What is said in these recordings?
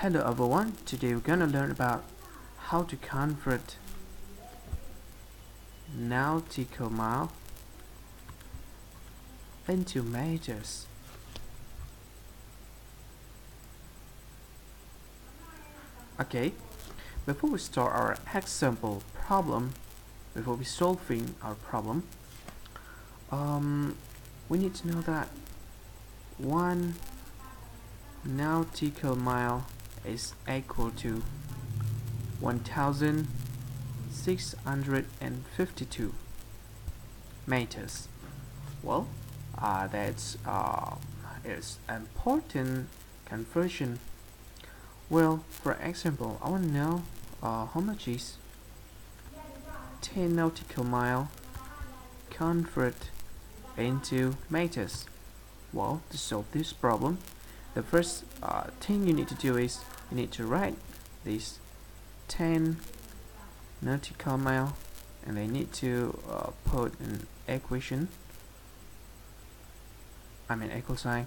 Hello everyone, today we're gonna learn about how to convert nautical mile into meters. Okay, before we start our example problem, before we solving our problem, we need to know that 1 nautical mile is equal to 1,652 meters. Well, that's is important conversion. Well, for example, I want to know how much is 10 nautical mile convert into meters. Well, to solve this problem, the first thing you need to do is you need to write this 10 nautical mile, and I need to put an equation, I mean equal sign,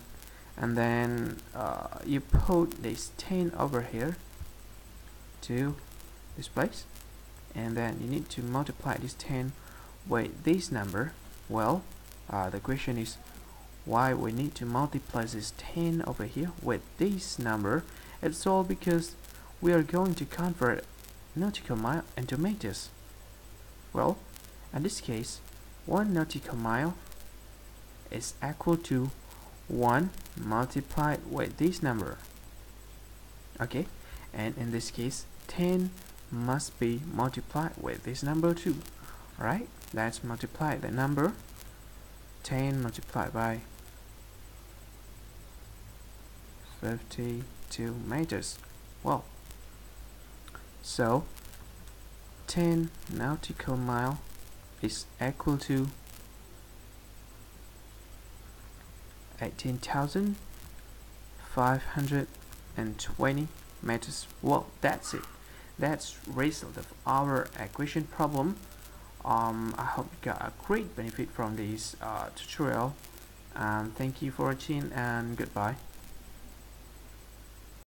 and then you put this 10 over here to this place, and then you need to multiply this 10 with this number. Well, the question is why we need to multiply this 10 over here with this number. It's all because we are going to convert nautical mile into meters. Well, in this case, 1 nautical mile is equal to 1 multiplied with this number. Okay, and in this case, 10 must be multiplied with this number too. Alright, let's multiply the number 10 multiplied by 52 meters. Well, so 10 nautical mile is equal to 18,520 meters. Well, that's it. That's result of our equation problem. I hope you got a great benefit from this tutorial. Thank you for watching and goodbye.